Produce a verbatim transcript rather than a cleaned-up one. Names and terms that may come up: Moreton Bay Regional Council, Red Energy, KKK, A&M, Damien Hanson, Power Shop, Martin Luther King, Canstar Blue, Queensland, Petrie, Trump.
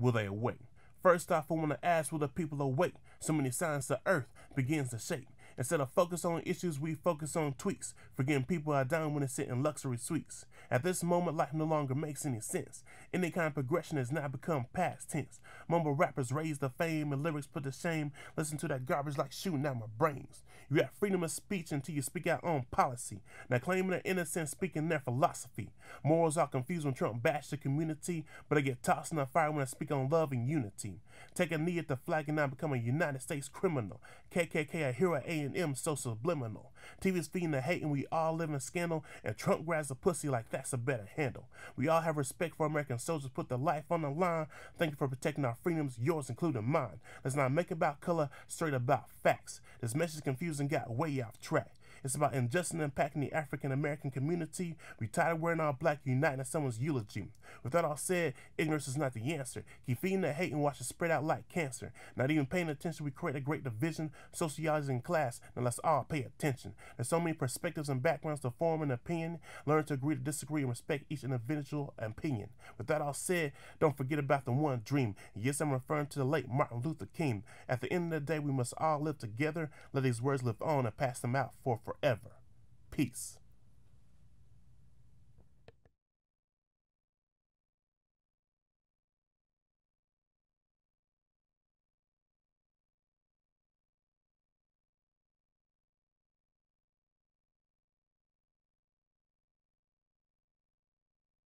Will they awake? First off, I want to ask, will the people awake? So many signs the earth begins to shake. Instead of focus on issues, we focus on tweaks. Forgetting people are dying when they sit in luxury suites. At this moment, life no longer makes any sense. Any kind of progression has now become past tense. Mumble rappers raise the fame and lyrics put to shame. Listen to that garbage like shooting out my brains. You have freedom of speech until you speak out on policy. Now claiming their innocence, speaking their philosophy. Morals are confused when Trump bashed the community, but I get tossed in the fire when I speak on love and unity. Take a knee at the flag and I become a United States criminal. K K K, a hero at A and M, so subliminal. T V's feeding the hate and we all live in scandal, and Trump grabs the pussy like that's a better handle. We all have respect for American soldiers, put their life on the line. Thank you for protecting our freedoms, yours including mine. Let's not make about color, straight about facts. This message confusing got way off track. It's about injustice and impacting the African American community. We tired of wearing our black, uniting someone's eulogy. With that all said, ignorance is not the answer. Keep feeding the hate and watch it spread out like cancer. Not even paying attention, we create a great division, socializing class. Now let's all pay attention. There's so many perspectives and backgrounds to form an opinion. Learn to agree to disagree and respect each individual opinion. With that all said, don't forget about the one dream. Yes, I'm referring to the late Martin Luther King. At the end of the day, we must all live together. Let these words live on and pass them out for forever. Peace.